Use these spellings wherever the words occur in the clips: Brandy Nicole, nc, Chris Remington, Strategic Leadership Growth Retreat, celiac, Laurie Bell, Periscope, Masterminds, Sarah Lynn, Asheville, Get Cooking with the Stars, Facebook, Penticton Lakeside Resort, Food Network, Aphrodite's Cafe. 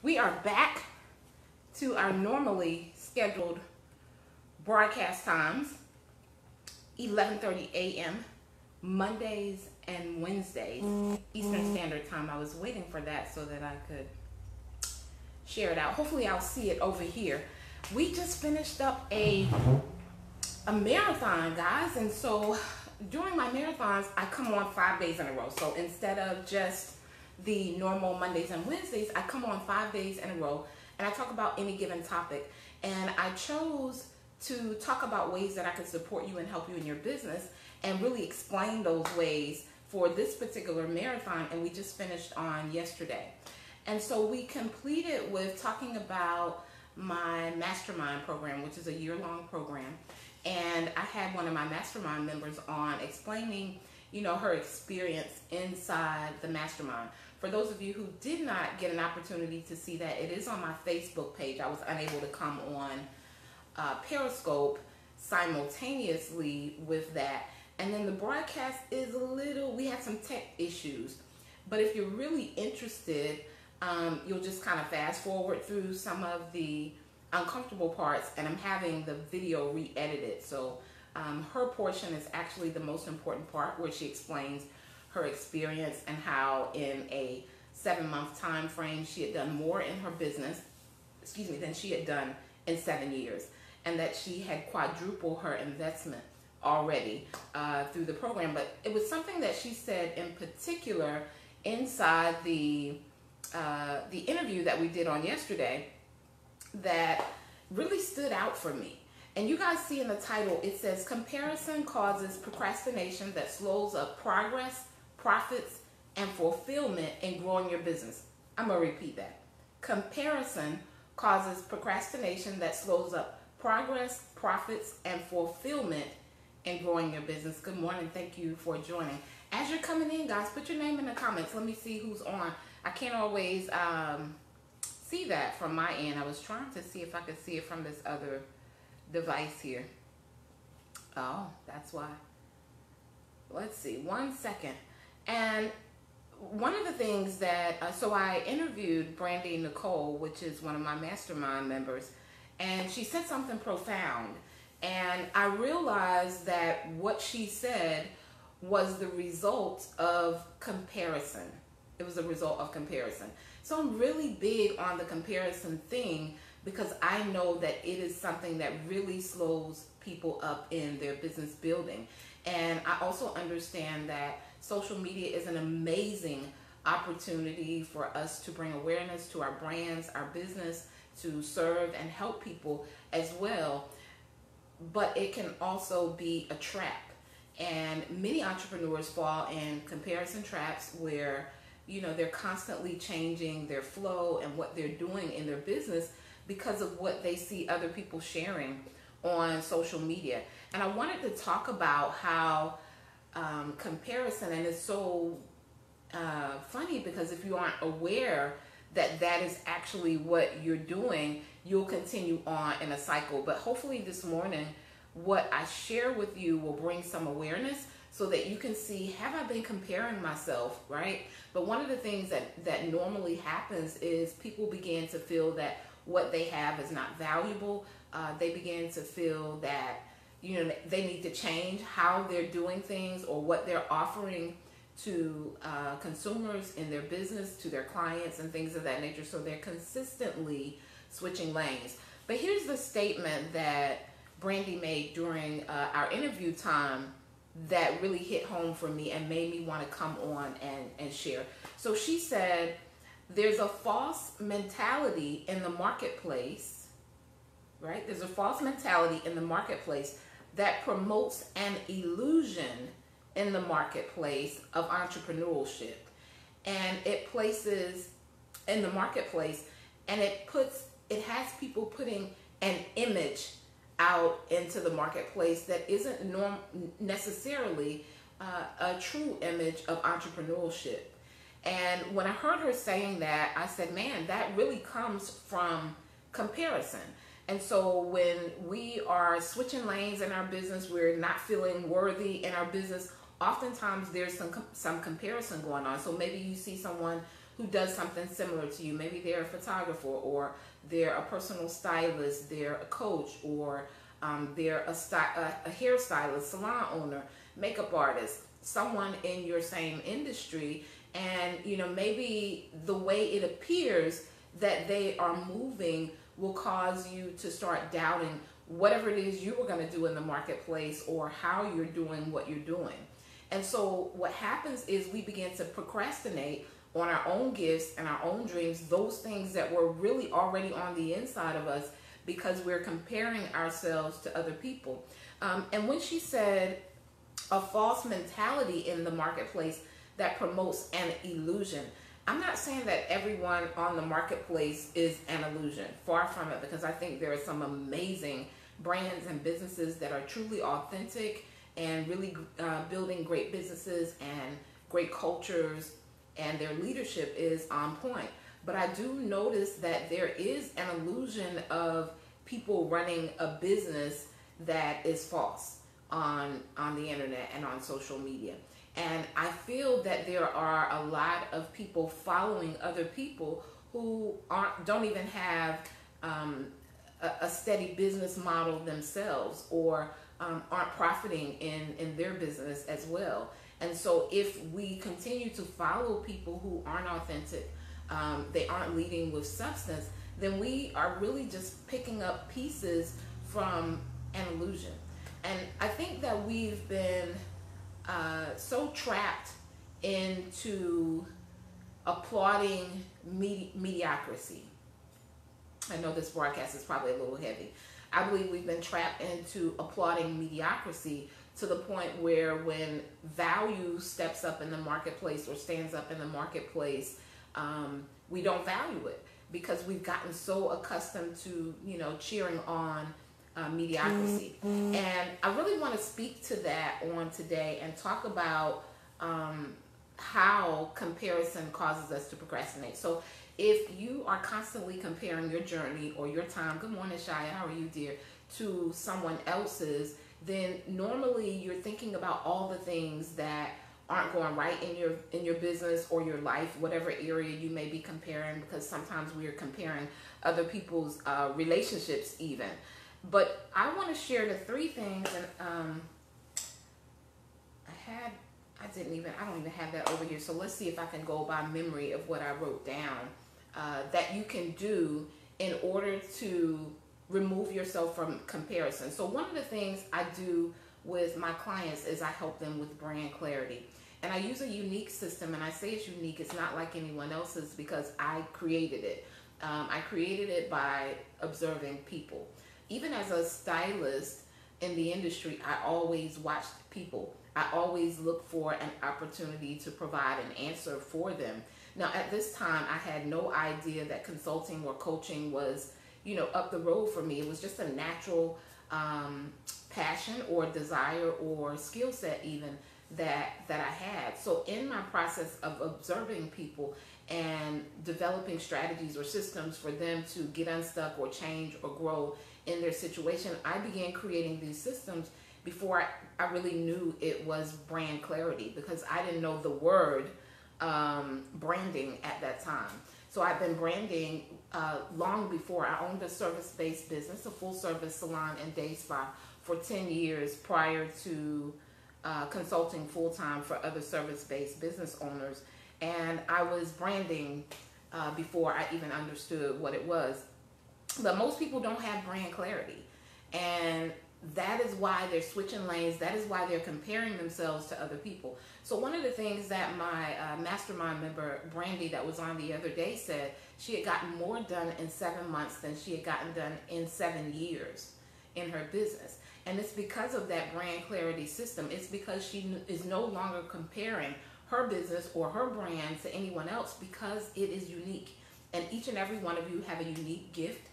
We are back to our normally scheduled broadcast times, 11:30 a.m. Mondays and Wednesdays, Eastern Standard Time. I was waiting for that so that I could share it out. Hopefully I'll see it over here. We just finished up a marathon, guys, and so during my marathons, I come on 5 days in a row. So instead of just the normal Mondays and Wednesdays, I come on 5 days in a row, and I talk about any given topic. And I chose to talk about ways that I can support you and help you in your business and really explain those ways for this particular marathon, and we just finished on yesterday. And so we completed with talking about my mastermind program, which is a year-long program. And I had one of my mastermind members on explaining, you know, her experience inside the mastermind. For those of you who did not get an opportunity to see that, it is on my Facebook page. I was unable to come on Periscope simultaneously with that. And then the broadcast is a little, we had some tech issues. But if you're really interested, you'll just kind of fast forward through some of the uncomfortable parts, and I'm having the video re-edited. So her portion is actually the most important part, where she explains her experience and how in a 7-month time frame she had done more in her business, excuse me, than she had done in 7 years, and that she had quadrupled her investment already through the program. But it was something that she said in particular inside the interview that we did on yesterday that really stood out for me. And you guys see in the title, it says comparison causes procrastination that slows up progress, profits, and fulfillment in growing your business. I'm gonna repeat that. Comparison causes procrastination that slows up progress, profits, and fulfillment in growing your business. Good morning, thank you for joining. As you're coming in, guys, put your name in the comments. Let me see who's on. I can't always see that from my end. I was trying to see if I could see it from this other device here. Oh, that's why. Let's see, 1 second. And one of the things that, so I interviewed Brandy Nicole, which is one of my mastermind members, and she said something profound. And I realized that what she said was the result of comparison. It was a result of comparison. So I'm really big on the comparison thing because I know that it is something that really slows people up in their business building. And I also understand that social media is an amazing opportunity for us to bring awareness to our brands, our business, to serve and help people as well. But it can also be a trap. And many entrepreneurs fall in comparison traps where, you know, they're constantly changing their flow and what they're doing in their business because of what they see other people sharing on social media. And I wanted to talk about how comparison, and it's so funny because if you aren't aware that that is actually what you're doing, you'll continue on in a cycle. But hopefully this morning, what I share with you will bring some awareness so that you can see, have I been comparing myself, right? But one of the things that normally happens is people begin to feel that what they have is not valuable. They begin to feel that, you know, they need to change how they're doing things or what they're offering to consumers in their business, to their clients and things of that nature. So they're consistently switching lanes. But here's the statement that Brandy made during our interview time that really hit home for me and made me want to come on and share. So she said, there's a false mentality in the marketplace, right? There's a false mentality in the marketplace that promotes an illusion in the marketplace of entrepreneurship. And it places in the marketplace, and it has people putting an image out into the marketplace that isn't necessarily a true image of entrepreneurship. And when I heard her saying that, I said, man, that really comes from comparison. And so when we are switching lanes in our business, we're not feeling worthy in our business, oftentimes there's some comparison going on. So maybe you see someone who does something similar to you. Maybe they're a photographer, or they're a personal stylist, they're a coach, or they're a hairstylist, salon owner, makeup artist, someone in your same industry. And you know, maybe the way it appears that they are moving will cause you to start doubting whatever it is you were going to do in the marketplace, or how you're doing what you're doing. And so what happens is we begin to procrastinate on our own gifts and our own dreams, those things that were really already on the inside of us, because we're comparing ourselves to other people. And when she said a false mentality in the marketplace that promotes an illusion, I'm not saying that everyone on the marketplace is an illusion, far from it, because I think there are some amazing brands and businesses that are truly authentic and really building great businesses and great cultures, and their leadership is on point. But I do notice that there is an illusion of people running a business that is false on the internet and on social media. And I feel that there are a lot of people following other people who don't even have a steady business model themselves, or aren't profiting in their business as well. And so if we continue to follow people who aren't authentic, they aren't leading with substance, then we are really just picking up pieces from an illusion. And I think that we've been so trapped into applauding mediocrity. I know this broadcast is probably a little heavy. I believe we've been trapped into applauding mediocrity to the point where when value steps up in the marketplace, or stands up in the marketplace, we don't value it, because we've gotten so accustomed to, you know, cheering on mediocrity. And I really want to speak to that on today and talk about how comparison causes us to procrastinate. So if you are constantly comparing your journey or your time, good morning Shia, how are you dear, to someone else's, then normally you're thinking about all the things that aren't going right in your business or your life, whatever area you may be comparing, because sometimes we are comparing other people's relationships even. But I want to share the three things, and I don't even have that over here. So let's see if I can go by memory of what I wrote down that you can do in order to remove yourself from comparison. So one of the things I do with my clients is I help them with brand clarity. And I use a unique system, and I say it's unique. It's not like anyone else's because I created it. I created it by observing people. Even as a stylist in the industry, I always watched people. I always looked for an opportunity to provide an answer for them. Now, at this time, I had no idea that consulting or coaching was, you know, up the road for me. It was just a natural passion or desire or skill set even that I had. So in my process of observing people and developing strategies or systems for them to get unstuck or change or grow in their situation, I began creating these systems before I really knew it was brand clarity, because I didn't know the word branding at that time. So I've been branding long before. I owned a service-based business, a full-service salon and day spa for 10 years prior to consulting full-time for other service-based business owners. And I was branding before I even understood what it was. But most people don't have brand clarity. And that is why they're switching lanes. That is why they're comparing themselves to other people. So one of the things that my mastermind member, Brandy, that was on the other day said, she had gotten more done in 7 months than she had gotten done in 7 years in her business. And it's because of that brand clarity system. It's because she is no longer comparing her business or her brand to anyone else, because it is unique. And each and every one of you have a unique gift.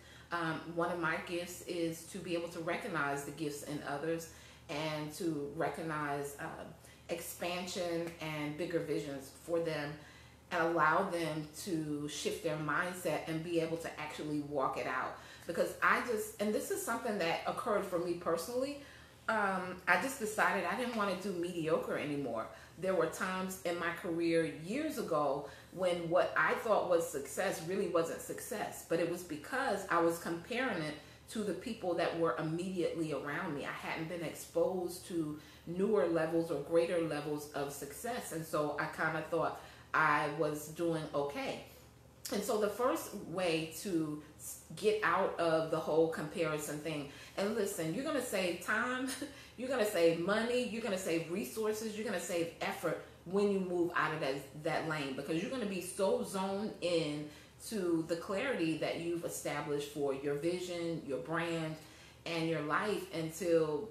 One of my gifts is to be able to recognize the gifts in others and to recognize expansion and bigger visions for them, and allow them to shift their mindset and be able to actually walk it out. Because and this is something that occurred for me personally, I just decided I didn't want to do mediocre anymore. there were times in my career years ago when what I thought was success really wasn't success, but it was because I was comparing it to the people that were immediately around me. I hadn't been exposed to newer levels or greater levels of success, and so I kind of thought I was doing okay. And so the first way to get out of the whole comparison thing, and listen, you're going to save time, you're going to save money, you're going to save resources, you're going to save effort when you move out of that lane, because you're going to be so zoned in to the clarity that you've established for your vision, your brand, and your life until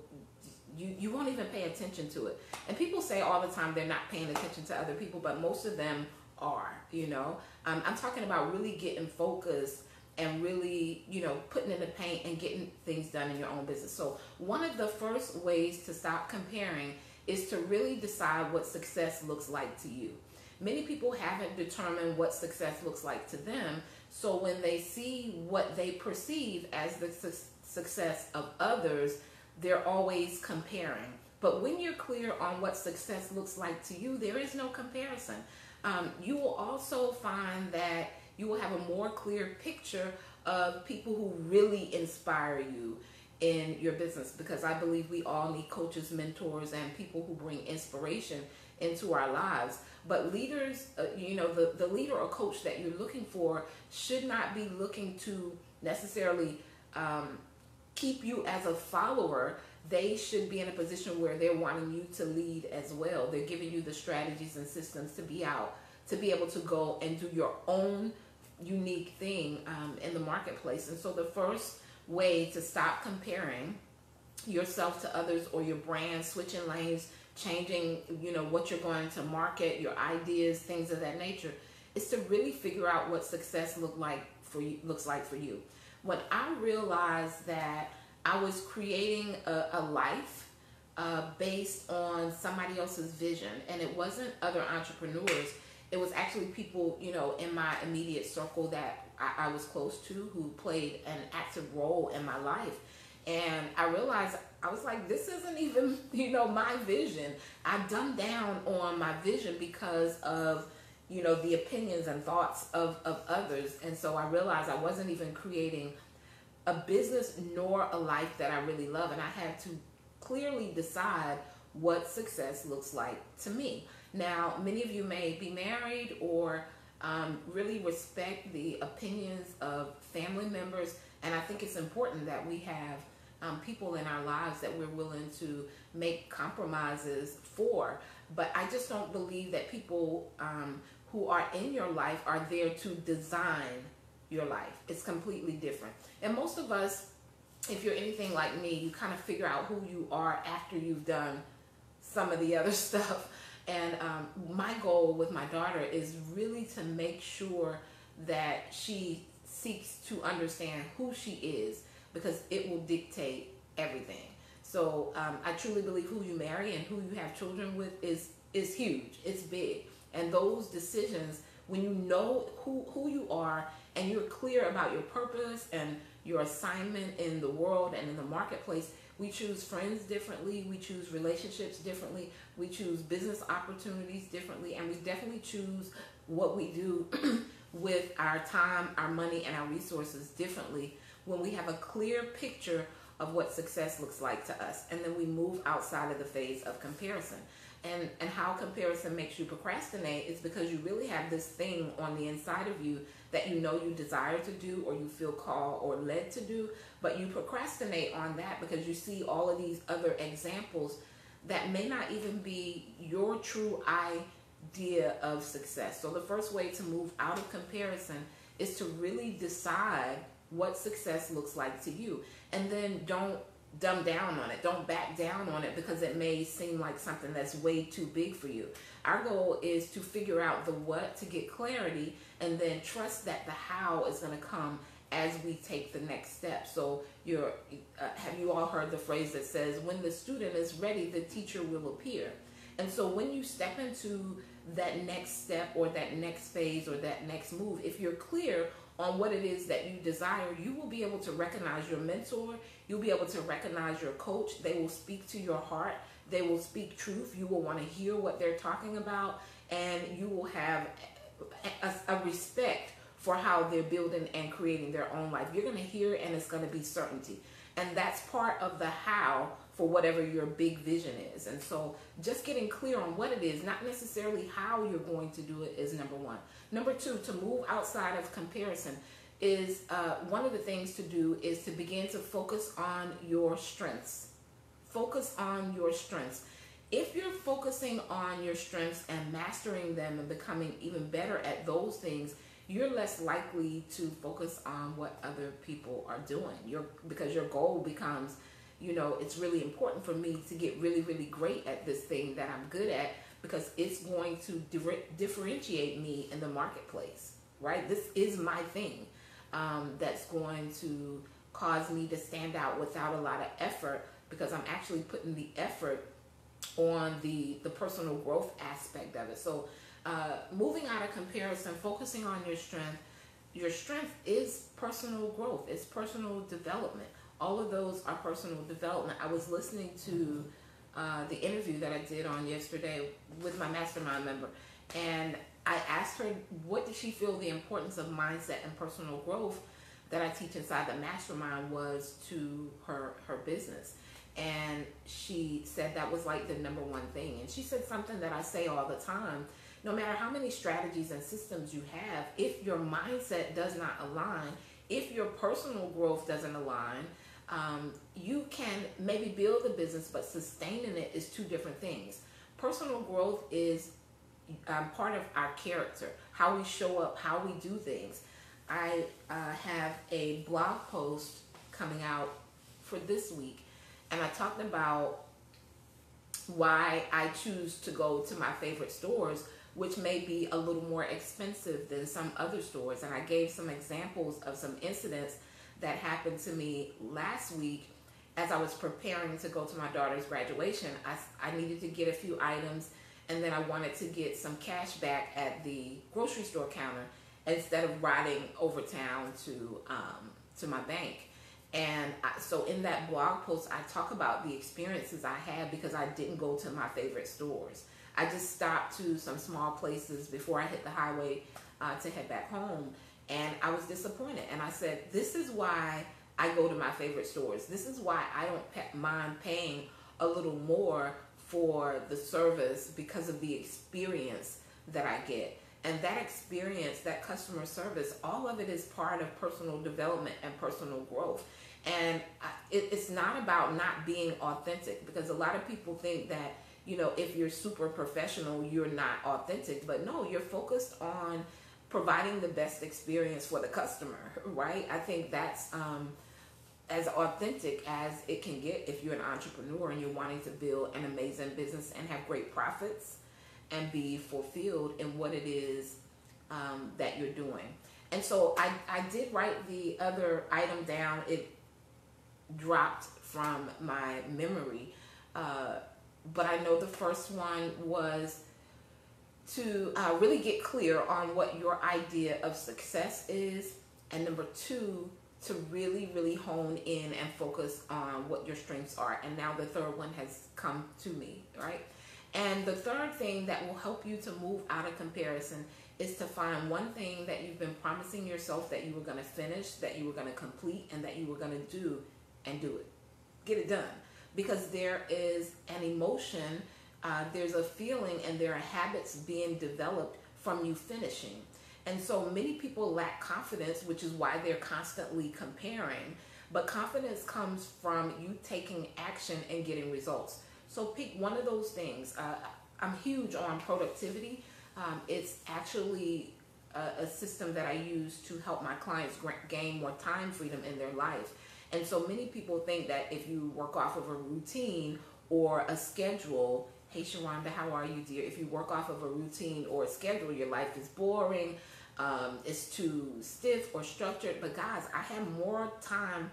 you won't even pay attention to it. And people say all the time they're not paying attention to other people, but most of them are, you know. I'm talking about really getting focused and really, you know, putting in the paint and getting things done in your own business. So one of the first ways to stop comparing is to really decide what success looks like to you. Many people haven't determined what success looks like to them, so when they see what they perceive as the success of others, they're always comparing. But when you're clear on what success looks like to you, there is no comparison. You will also find that you will have a more clear picture of people who really inspire you in your business, because I believe we all need coaches, mentors, and people who bring inspiration into our lives. But leaders, you know, the leader or coach that you're looking for should not be looking to necessarily keep you as a follower. They should be in a position where they're wanting you to lead as well. They're giving you the strategies and systems to be able to go and do your own unique thing in the marketplace. And so the first way to stop comparing yourself to others or your brand, switching lanes, changing, you know, what you're going to market, your ideas, things of that nature, is to really figure out what success looks like for you. When I realized that I was creating a life based on somebody else's vision, and it wasn't other entrepreneurs, it was actually people, you know, in my immediate circle that I was close to, who played an active role in my life. And I realized, I was like, this isn't even, you know, my vision. I dumbed down on my vision because of, you know, the opinions and thoughts of others. And so I realized I wasn't even creating a business nor a life that I really love. And I had to clearly decide what success looks like to me. Now, many of you may be married or really respect the opinions of family members. And I think it's important that we have people in our lives that we're willing to make compromises for. But I just don't believe that people who are in your life are there to design your life. It's completely different. And most of us, if you're anything like me, you kind of figure out who you are after you've done some of the other stuff. And my goal with my daughter is really to make sure that she seeks to understand who she is, because it will dictate everything. So I truly believe who you marry and who you have children with is huge, it's big. And those decisions, when you know who you are and you're clear about your purpose and your assignment in the world and in the marketplace, we choose friends differently, we choose relationships differently, we choose business opportunities differently, and we definitely choose what we do with our time, our money, and our resources differently when we have a clear picture of what success looks like to us. And then we move outside of the phase of comparison. And how comparison makes you procrastinate is because you really have this thing on the inside of you that you know you desire to do, or you feel called or led to do, but you procrastinate on that because you see all of these other examples that may not even be your true idea of success. So the first way to move out of comparison is to really decide what success looks like to you. And then don't dumb down on it. Don't back down on it because it may seem like something that's way too big for you. Our goal is to figure out the what to get clarity, and then trust that the how is going to come as we take the next step. So have you all heard the phrase that says, when the student is ready, the teacher will appear? And so when you step into that next step or that next phase or that next move, if you're clear on what it is that you desire, you will be able to recognize your mentor, you'll be able to recognize your coach, they will speak to your heart, They will speak truth. You will want to hear what they're talking about, and you will have a respect for how they're building and creating their own life. You're going to hear, and it's going to be certainty. And that's part of the how for whatever your big vision is. And so just getting clear on what it is, not necessarily how you're going to do it, is number one. Number two, to move outside of comparison is one of the things to do is to begin to focus on your strengths. Focus on your strengths. If you're focusing on your strengths and mastering them and becoming even better at those things, you're less likely to focus on what other people are doing. Because your goal becomes, you know, it's really important for me to get really, really great at this thing that I'm good at, because it's going to differentiate me in the marketplace, right? This is my thing that's going to cause me to stand out without a lot of effort, because I'm actually putting the effort on the personal growth aspect of it. So moving out of comparison, focusing on your strength. Your strength is personal growth. It's personal development. All of those are personal development. I was listening to the interview that I did on yesterday with my mastermind member, and I asked her, what did she feel the importance of mindset and personal growth that I teach inside the mastermind was to her business? And she said that was like the number one thing. And she said something that I say all the time. No matter how many strategies and systems you have, if your mindset does not align, if your personal growth doesn't align, you can maybe build a business, but sustaining it is two different things. Personal growth is part of our character, how we show up, how we do things. I have a blog post coming out for this week, and I talked about why I choose to go to my favorite stores, which may be a little more expensive than some other stores. And I gave some examples of some incidents that happened to me last week as I was preparing to go to my daughter's graduation. I needed to get a few items, and then I wanted to get some cash back at the grocery store counter instead of riding over town to my bank. And so in that blog post, I talk about the experiences I had because I didn't go to my favorite stores. I just stopped to some small places before I hit the highway to head back home, and I was disappointed. And I said, this is why I go to my favorite stores. This is why I don't mind paying a little more for the service, because of the experience that I get. And that experience, that customer service, all of it is part of personal development and personal growth. And it's not about not being authentic, because a lot of people think that, you know, if you're super professional, you're not authentic. But no, you're focused on providing the best experience for the customer, right? I think that's as authentic as it can get if you're an entrepreneur and you're wanting to build an amazing business and have great profits and be fulfilled in what it is that you're doing. And so I did write the other item down. It dropped from my memory, but I know the first one was to really get clear on what your idea of success is, and number two, to really, really hone in and focus on what your strengths are. And now the third one has come to me, right? And the third thing that will help you to move out of comparison is to find one thing that you've been promising yourself that you were going to finish, that you were going to complete, and that you were going to do, and do it. Get it done. Because there is an emotion, there's a feeling, and there are habits being developed from you finishing. And so many people lack confidence, which is why they're constantly comparing. But confidence comes from you taking action and getting results. So pick one of those things. I'm huge on productivity. It's actually a system that I use to help my clients gain more time freedom in their life. And so many people think that if you work off of a routine or a schedule, hey Sharonda, how are you, dear? If you work off of a routine or a schedule, your life is boring, it's too stiff or structured. But guys, I have more time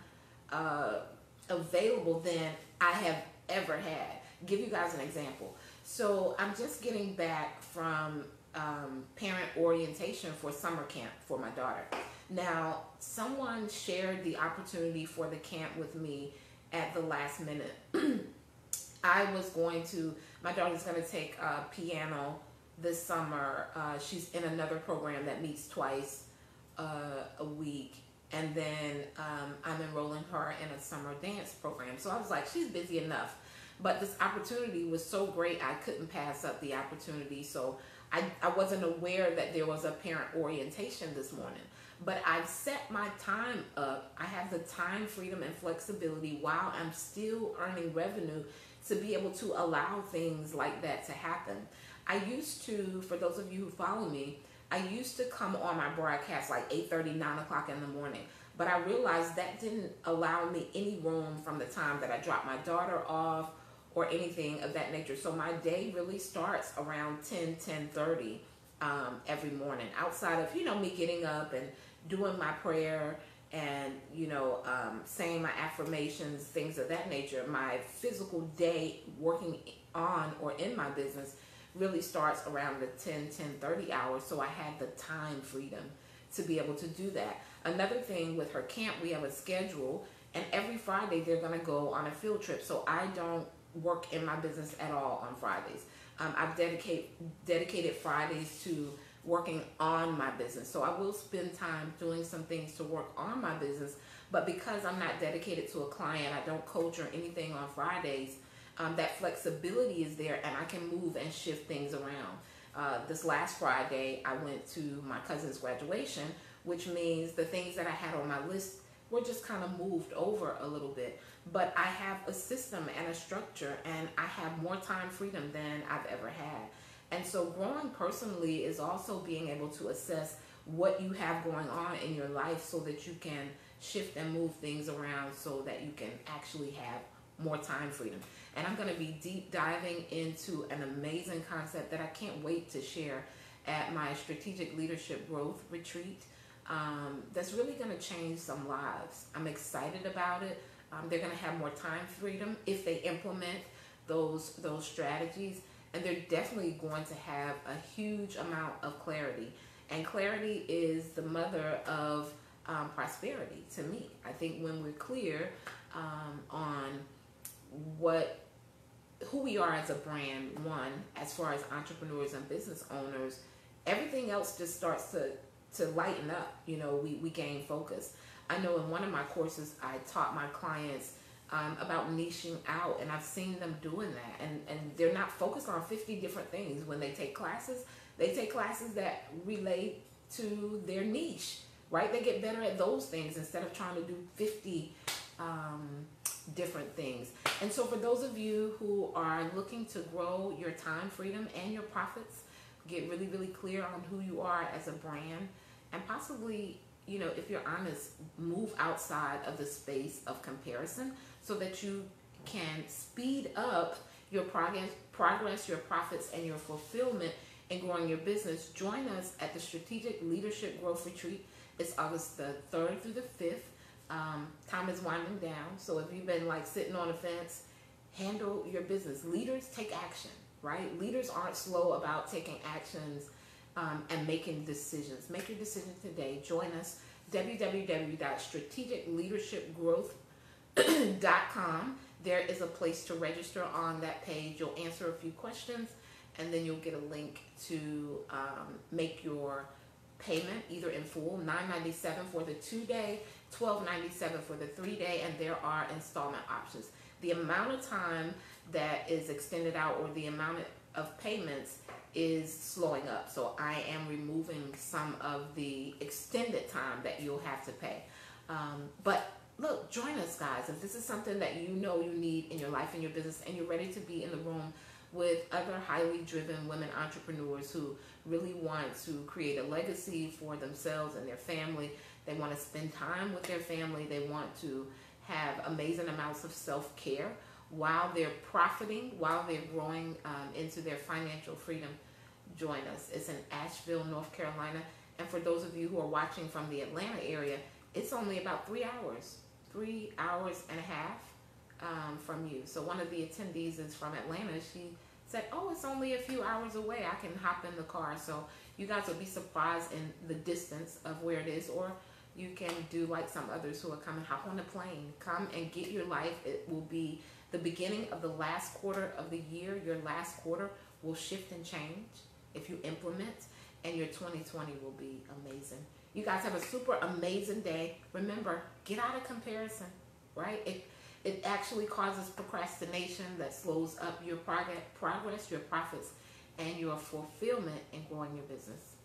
available than I have ever had. Give you guys an example. So I'm just getting back from parent orientation for summer camp for my daughter. Now, someone shared the opportunity for the camp with me at the last minute I was going to, my daughter's going to take piano this summer. She's in another program that meets twice a week. And then I'm enrolling her in a summer dance program. So I was like, she's busy enough. But this opportunity was so great, I couldn't pass up the opportunity. So I wasn't aware that there was a parent orientation this morning. But I've set my time up. I have the time, freedom, and flexibility while I'm still earning revenue to be able to allow things like that to happen. I used to, for those of you who follow me, I used to come on my broadcast like 8:30, 9 o'clock in the morning. But I realized that didn't allow me any room from the time that I dropped my daughter off or anything of that nature. So my day really starts around 10, 10:30 every morning, outside of, you know, me getting up and doing my prayer and, you know, saying my affirmations, things of that nature. My physical day working on or in my business really starts around the 10, 10:30 hours, so I had the time freedom to be able to do that. Another thing with her camp, we have a schedule, and every Friday they're going to go on a field trip, so I don't work in my business at all on Fridays. I've dedicated Fridays to working on my business, so I will spend time doing some things to work on my business, but because I'm not dedicated to a client, I don't coach or anything on Fridays. That flexibility is there, and I can move and shift things around. This last Friday, I went to my cousin's graduation, which means the things that I had on my list were just kind of moved over a little bit. But I have a system and a structure, and I have more time freedom than I've ever had. And so growing personally is also being able to assess what you have going on in your life so that you can shift and move things around so that you can actually have more time freedom. And I'm going to be deep diving into an amazing concept that I can't wait to share at my Strategic Leadership Growth Retreat. That's really going to change some lives. I'm excited about it. They're going to have more time freedom if they implement those strategies, and they're definitely going to have a huge amount of clarity. And clarity is the mother of prosperity to me. I think when we're clear on who we are as a brand, one, as far as entrepreneurs and business owners, everything else just starts to lighten up. You know, we gain focus. I know in one of my courses, I taught my clients about niching out, and I've seen them doing that. And they're not focused on 50 different things. When they take classes that relate to their niche, right? They get better at those things instead of trying to do 50 different things. And so for those of you who are looking to grow your time freedom and your profits, get really, really clear on who you are as a brand, and possibly, you know, if you're honest, move outside of the space of comparison so that you can speed up your progress, your profits, and your fulfillment in growing your business. Join us at the Strategic Leadership Growth Retreat. It's August the 3rd through the 5th. Time is winding down, so if you've been like sitting on the fence, handle your business. Leaders take action, right? Leaders aren't slow about taking actions and making decisions. Make your decision today. Join us, www.strategicleadershipgrowth.com. There is a place to register on that page. You'll answer a few questions, and then you'll get a link to make your payment either in full, $9.97 for the 2-day, $12.97 for the 3-day, and there are installment options. The amount of time that is extended out or the amount of payments is slowing up. So I am removing some of the extended time that you'll have to pay. But look, join us, guys. If this is something that you know you need in your life and your business, and you're ready to be in the room with other highly driven women entrepreneurs who really want to create a legacy for themselves and their family. They want to spend time with their family. They want to have amazing amounts of self-care while they're profiting, while they're growing into their financial freedom. Join us. It's in Asheville, North Carolina. And for those of you who are watching from the Atlanta area, it's only about 3 hours, 3.5 hours from you. So one of the attendees is from Atlanta. She said, oh, it's only a few hours away. I can hop in the car. So you guys will be surprised in the distance of where it is, or You can do like some others who are coming. Hop on the plane. Come and get your life. It will be the beginning of the last quarter of the year. Your last quarter will shift and change if you implement, and your 2020 will be amazing. You guys have a super amazing day. Remember, get out of comparison, right? It actually causes procrastination that slows up your progress, your profits, and your fulfillment in growing your business.